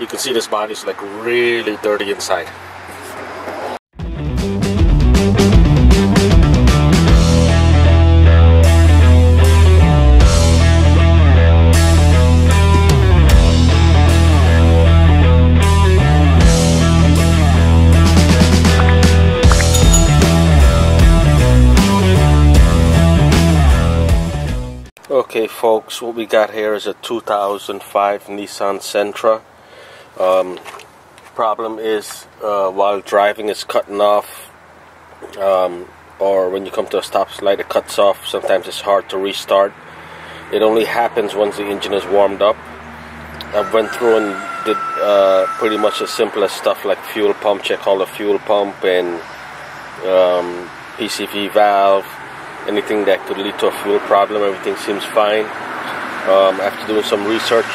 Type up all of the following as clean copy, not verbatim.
You can see this body is like really dirty inside. Okay folks, what we got here is a 2005 Nissan Sentra. Problem is while driving it's cutting off, or when you come to a stop light it cuts off. Sometimes it's hard to restart. It only happens once the engine is warmed up. I went through and did pretty much the simplest stuff like fuel pump, check all the fuel pump and PCV valve. Anything that could lead to a fuel problem, everything seems fine. After doing some research,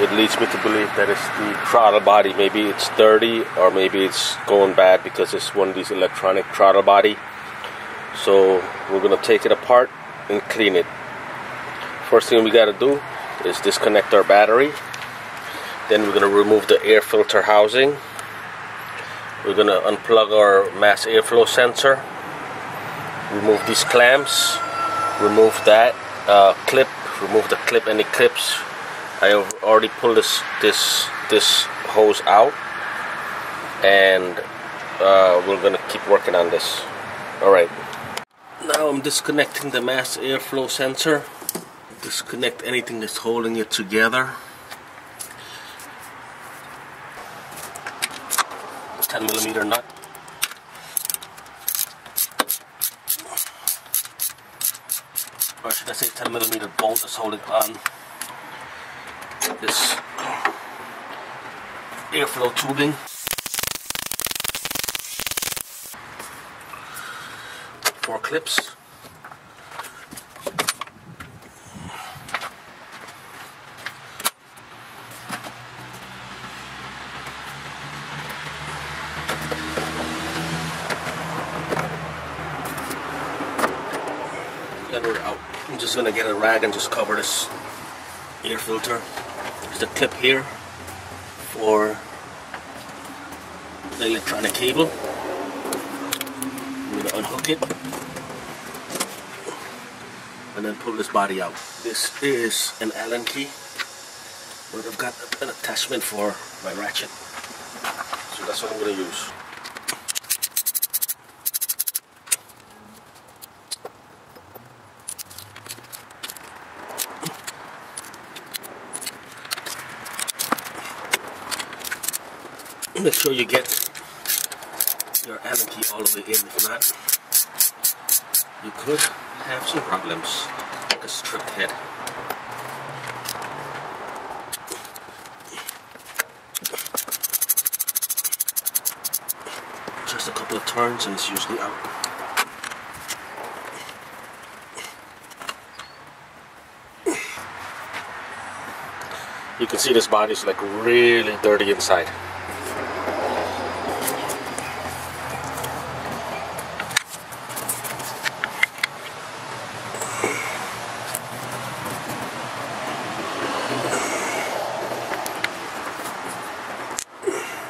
it leads me to believe that it's the throttle body. Maybe it's dirty, or maybe it's going bad because it's one of these electronic throttle body. So we're gonna take it apart and clean it. First thing we gotta do is disconnect our battery. Then we're gonna remove the air filter housing. We're gonna unplug our mass airflow sensor. Remove these clamps, remove that clip, remove the clip and the clips. I have already pulled this hose out, and we're gonna keep working on this. Alright, now I'm disconnecting the mass airflow sensor. Disconnect anything that's holding it together. It's 10mm nut. Or should I say 10mm bolt is holding on this airflow tubing. Four clips. And we're out. I'm just gonna get a rag and just cover this air filter. There's a clip here for the electronic cable. I'm gonna unhook it and then pull this body out. This is an Allen key, but I've got an attachment for my ratchet, so that's what I'm gonna use. Make sure you get your Allen key all the way in. If not, you could have some problems, like a stripped head. Just a couple of turns and it's usually out. You can see this body is like really dirty inside.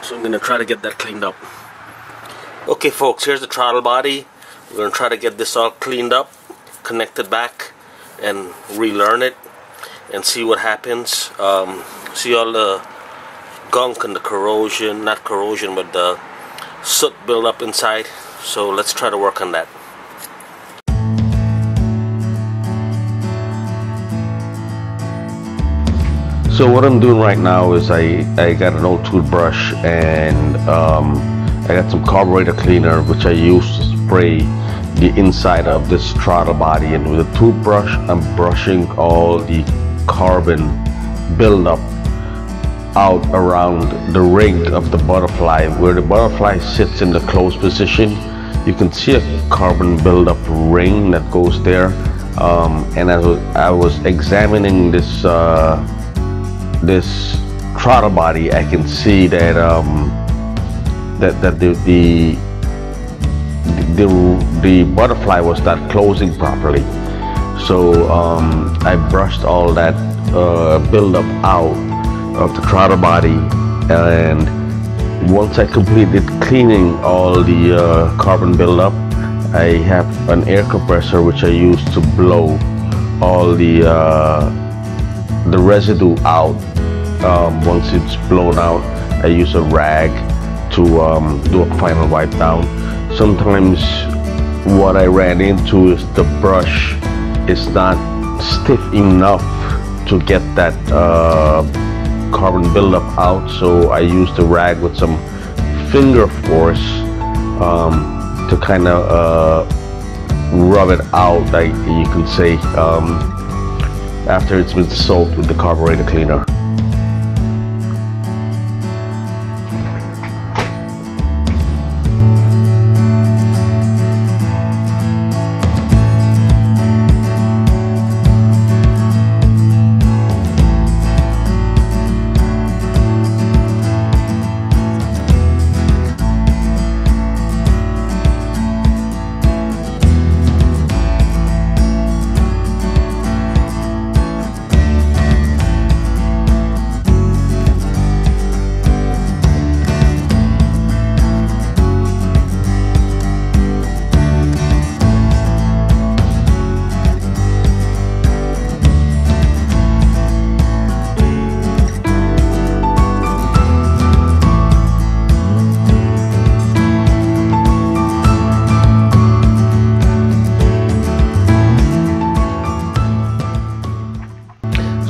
So I'm gonna try to get that cleaned up. Okay folks, here's the throttle body. We're gonna try to get this all cleaned up, connected back, and relearn it and see what happens. See all the gunk and the corrosion, not corrosion but the soot build up inside. So let's try to work on that. So what I'm doing right now is I got an old toothbrush and I got some carburetor cleaner which I use to spray the inside of this throttle body, and with a toothbrush I'm brushing all the carbon buildup out around the ring of the butterfly. Where the butterfly sits in the closed position, you can see a carbon buildup ring that goes there. And as I was examining this this throttle body, I can see that the butterfly was not closing properly. So I brushed all that buildup out of the throttle body and once I completed cleaning all the carbon buildup, I have an air compressor which I use to blow all the residue out. Once it's blown out, I use a rag to do a final wipe down. Sometimes what I ran into is the brush is not stiff enough to get that carbon buildup out, so I use the rag with some finger force to kind of rub it out, like you can say, after it's been soaked with the carburetor cleaner.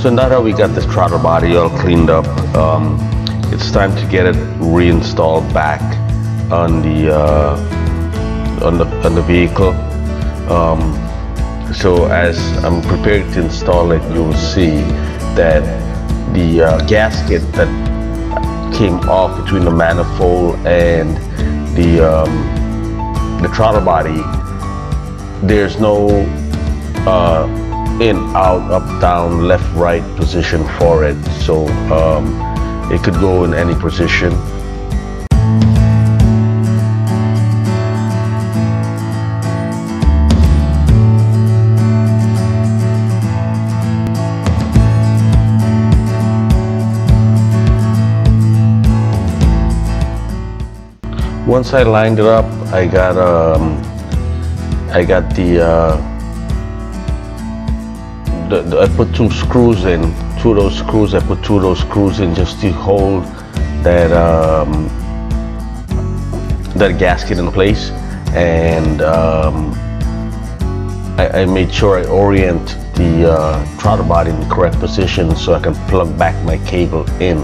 So now that we got this throttle body all cleaned up, it's time to get it reinstalled back on the vehicle. So as I'm preparing to install it, you'll see that the gasket that came off between the manifold and the throttle body, there's no in, out, up, down, left, right position for it, so it could go in any position. Once I lined it up, I got the I put two screws in, two of those screws in just to hold that that gasket in place, and I made sure I orient the throttle body in the correct position so I can plug back my cable in.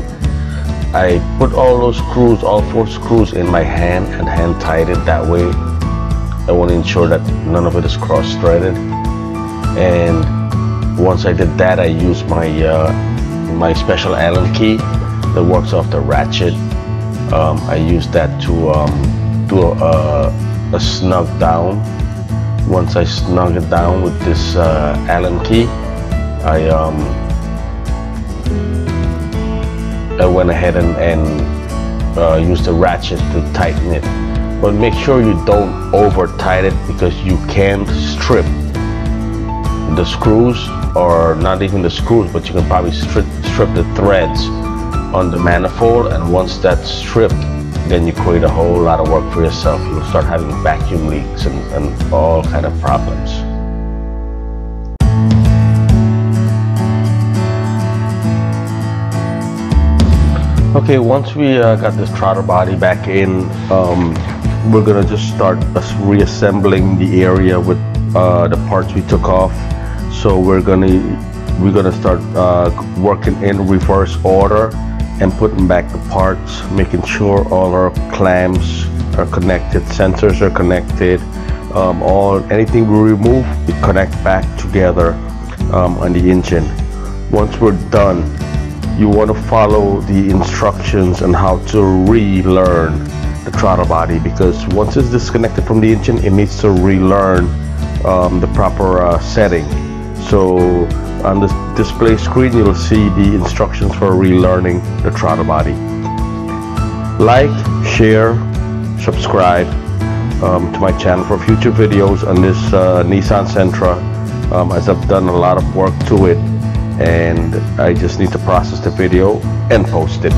I put all those screws, all four screws, in my hand and hand tied it. That way I want to ensure that none of it is cross-threaded. And once I did that, I used my my special Allen key that works off the ratchet. I used that to do a snug down. Once I snug it down with this Allen key, I went ahead and used the ratchet to tighten it. But make sure you don't over tighten it, because you can strip the screws, or not even the screws, but you can probably strip the threads on the manifold, and once that's stripped, then you create a whole lot of work for yourself. You'll start having vacuum leaks and all kind of problems. Okay, once we got this throttle body back in, we're gonna just start reassembling the area with the parts we took off. So we're gonna start working in reverse order and putting back the parts, making sure all our clamps are connected, sensors are connected, all anything we remove, we connect back together on the engine. Once we're done, you want to follow the instructions on how to relearn the throttle body, because once it's disconnected from the engine, it needs to relearn the proper setting. So on the display screen, you'll see the instructions for relearning the throttle body. Like, share, subscribe to my channel for future videos on this Nissan Sentra, as I've done a lot of work to it and I just need to process the video and post it.